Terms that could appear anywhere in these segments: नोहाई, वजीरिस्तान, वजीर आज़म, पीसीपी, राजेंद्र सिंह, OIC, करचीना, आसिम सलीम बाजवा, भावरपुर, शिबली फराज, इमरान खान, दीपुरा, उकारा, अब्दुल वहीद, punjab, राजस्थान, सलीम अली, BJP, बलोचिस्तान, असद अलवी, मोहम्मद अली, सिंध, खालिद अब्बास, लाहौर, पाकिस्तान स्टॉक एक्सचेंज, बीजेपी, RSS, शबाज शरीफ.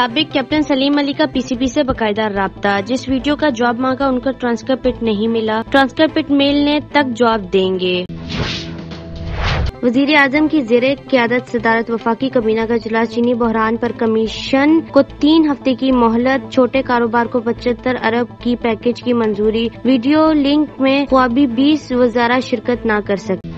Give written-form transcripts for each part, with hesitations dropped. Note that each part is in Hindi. साबिक कैप्टन सलीम अली का पीसीपी से बाकायदा राब्ता, जिस वीडियो का जवाब मांगा उनका ट्रांसक्रिप्ट नहीं मिला। ट्रांसक्रिप्ट मिलने तक जवाब देंगे। वजीर आज़म की ज़ेरे क़यादत सदारत वफाकी कमीना का इजलास। चीनी बहरान पर कमीशन को 3 हफ्ते की मोहलत। छोटे कारोबार को 75 अरब की पैकेज की मंजूरी। वीडियो लिंक में ख्वाबी 20 वज़ारा शिरकत न कर सके।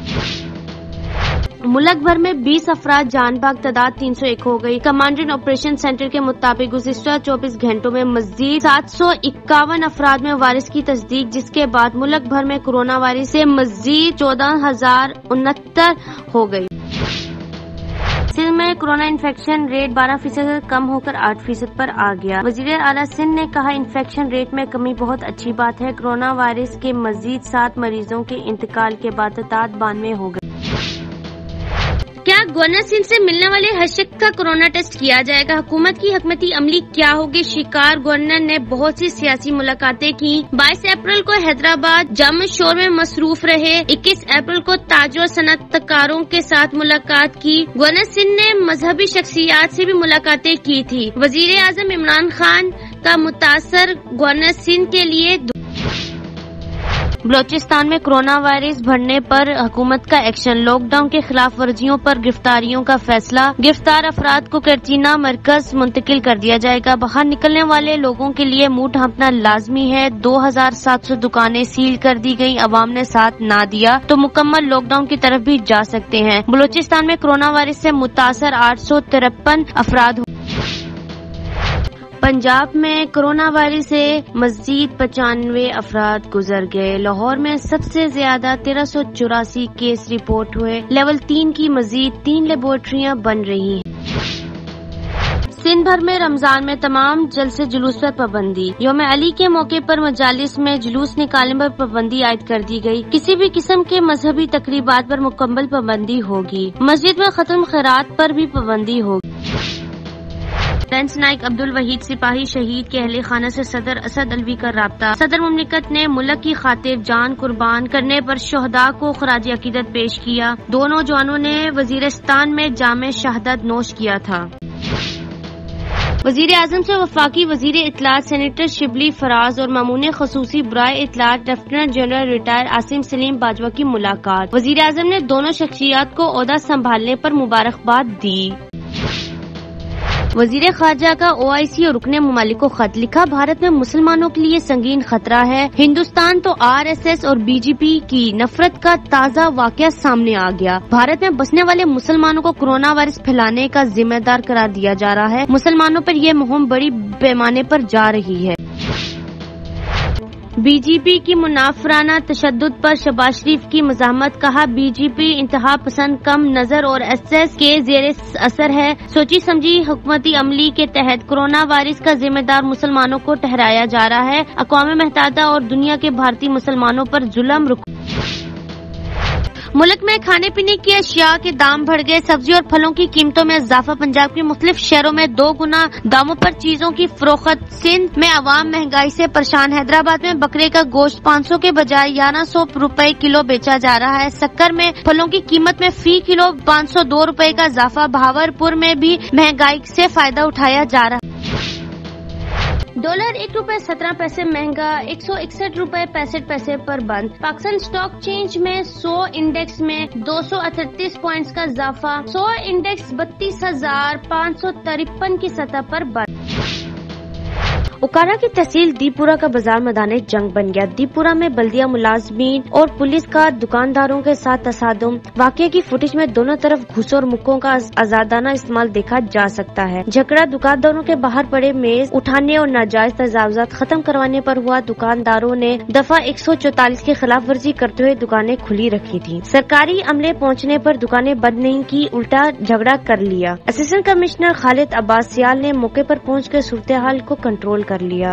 मुल्क भर में 20 अफराद जानबाग, तादाद 301 हो गई। कमांडेंट ऑपरेशन सेंटर के मुताबिक गुज़िश्ता 24 घंटों में मज़ीद 751 अफराद में वायरस की तस्दीक, जिसके बाद मुल्क भर में कोरोना वायरस से मज़ीद 14,069 हो गई। सिंध में कोरोना इन्फेक्शन रेट 12% से कम होकर 8% पर आ गया। वजीर आला सिंध ने कहा, इन्फेक्शन रेट में कमी बहुत अच्छी बात है। कोरोना वायरस के मज़ीद 7 मरीजों के इंतकाल के बाद तादाद 92 हो गई। क्या गवर्नर सिंध से मिलने वाले हर शख्स का कोरोना टेस्ट किया जाएगा? हुकूमत की हकमती अमली क्या होगी शिकार? गवर्नर ने बहुत सी सियासी मुलाकातें की। 22 अप्रैल को हैदराबाद जाम शोर में मसरूफ रहे। 21 अप्रैल को ताज और सनतकारों के साथ मुलाकात की। गवर्नर सिंध ने मजहबी शख्सियात से भी मुलाकातें की थी। वजीर आज़म इमरान खान का मुतासर गवर्नर सिंध के लिए। बलोचिस्तान में कोरोना वायरस बढ़ने पर हुकूमत का एक्शन। लॉकडाउन के खिलाफ वर्जियों पर गिरफ्तारियों का फैसला। गिरफ्तार अफराद को करचीना मरकज मुंतकिल कर दिया जाएगा। बाहर निकलने वाले लोगों के लिए मुंह ढांपना लाजमी है। 2700 दुकानें सील कर दी गयी। अवाम ने साथ ना दिया तो मुकम्मल लॉकडाउन की तरफ भी जा सकते हैं। बलोचिस्तान में कोरोना वायरस से मुतासर 853 अफराद। पंजाब में कोरोना वायरस से मजीद 95 अफराद गुजर गए। लाहौर में सबसे ज्यादा 1384 केस रिपोर्ट हुए। लेवल 3 की मजीद 3 लेबोरेटरियां बन रही हैं। सिंध भर में रमजान में तमाम जलसे जुलूस पर पाबंदी। यौम अली के मौके पर मजालिस में जुलूस निकालने पर पाबंदी आयद कर दी गई। किसी भी किस्म के मजहबी तकरीबात पर मुकम्मल पाबंदी होगी। मस्जिद में खत्म खैरात पर भी पाबंदी होगी। लेंस नाइक अब्दुल वहीद सिपाही शहीद के अहले खाना से सदर असद अलवी का राब्ता। सदर मुमलिकत ने मुल्क की खातिर जान कुर्बान करने पर शोहदा को खराज अकीदत पेश किया। 2 नौजवानों ने वजीरिस्तान में जाम शहादत नोश किया था। वजीर आज़म से वफाकी वजीर इतलात सेनेटर शिबली फराज और मामून खसूसी बराए इतलात lieutenant general retired आसिम सलीम बाजवा की मुलाकात। वजीर आज़म ने दोनों शख्सियात को ओहदा संभालने पर मुबारकबाद दी। वजीर खारजा का OIC और रुकने मुमालिक को खत लिखा। भारत में मुसलमानों के लिए संगीन खतरा है। हिंदुस्तान तो RSS और BJP की नफरत का ताज़ा वाकया सामने आ गया। भारत में बसने वाले मुसलमानों को कोरोना वायरस फैलाने का जिम्मेदार करार दिया जा रहा है। मुसलमानों पर यह मुहिम बड़ी पैमाने पर जा रही है। BJP की मुनाफराना तशद्दुद पर शबाज शरीफ की मज़ाहमत। कहा, BJP इंतहा पसंद, कम नज़र और RSS के ज़ेर असर है। सोची समझी हुकूमती अमली के तहत कोरोना वायरस का जिम्मेदार मुसलमानों को ठहराया जा रहा है। अक़वाम मुत्तहिदा और दुनिया के भारतीय मुसलमानों पर जुल्म रुक। मुल्क में खाने पीने की अशिया के दाम बढ़ गए। सब्जी और फलों की कीमतों में इजाफा। पंजाब के मुख्तलिफ शहरों में 2 गुना दामों पर चीजों की फरोख्त। सिंध में अवाम महंगाई से परेशान। हैदराबाद में बकरे का गोश्त 500 के बजाय 1100 रुपए किलो बेचा जा रहा है। शक्कर में फलों की कीमत में फी किलो 502 रुपए का इजाफा। भावरपुर में भी महंगाई से फायदा उठाया जा रहा है। डॉलर 1.17 रुपए महंगा, 161.65 रुपए पर बंद। पाकिस्तान स्टॉक एक्सचेंज में 100 इंडेक्स में 238 पॉइंट्स का इजाफा। 100 इंडेक्स 32,553 की सतह पर बंद। उकारा की तहसील दीपुरा का बाजार मैदान जंग बन गया। दीपुरा में बल्दिया मुलाजमीन और पुलिस का दुकानदारों के साथ तसादुम। वाकये की फुटेज में दोनों तरफ घुसों और मुक्कों का आजादाना इस्तेमाल देखा जा सकता है। झगड़ा दुकानदारों के बाहर पड़े मेज उठाने और नाजायज तजावजात खत्म करवाने पर हुआ। दुकानदारों ने दफा 144 के खिलाफ वर्जी करते हुए दुकानें खुली रखी थी। सरकारी अमले पहुँचने पर दुकानें बंद नहीं की, उल्टा झगड़ा कर लिया। असिस्टेंट कमिश्नर खालिद अब्बास ने मौके पर पहुँचकर सूरत हाल को कंट्रोल कर लिया।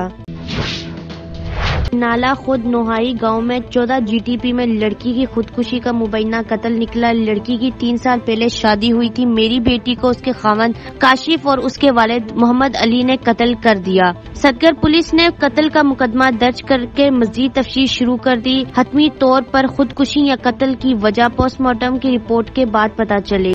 नाला खुद नोहाई गांव में 14 GTP में लड़की की खुदकुशी का मुबैना कत्ल निकला। लड़की की 3 साल पहले शादी हुई थी। मेरी बेटी को उसके खावंद काशिफ और उसके वालिद मोहम्मद अली ने कत्ल कर दिया। सदगर पुलिस ने कत्ल का मुकदमा दर्ज करके मजीद तफ्तीश शुरू कर दी। हतमी तौर पर खुदकुशी या कत्ल की वजह पोस्टमार्टम की रिपोर्ट के बाद पता चले।